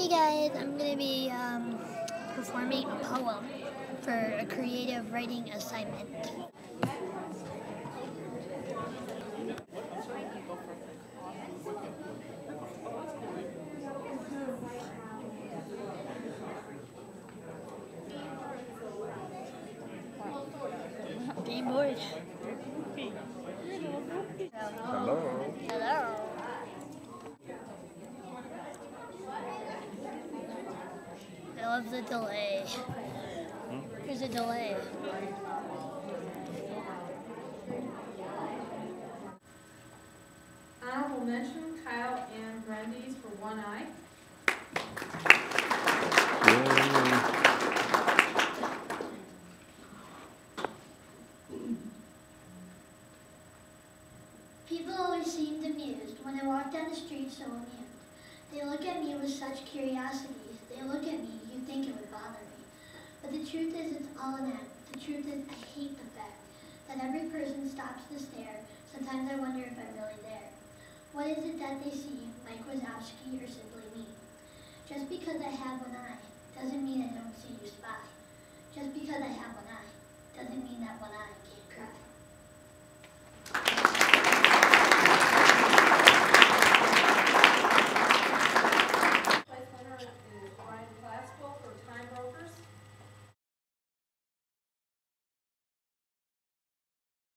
Hey guys, I'm going to be performing a poem for a creative writing assignment. I'm getting bored. Hello. Hello. I love the delay. There's a delay. Honorable mention Kyle Anne Grendys for One Eye. People always seemed amused when I walked down the street, so amused. They look at me with such curiosity. They look at me. You'd think it would bother me. But the truth is, it's all an act. The truth is, I hate the fact that every person stops to stare. Sometimes I wonder if I'm really there. What is it that they see, Mike Wazowski or simply me? Just because I have one eye doesn't mean I don't see you spy. Just because I have one eye doesn't mean that one eye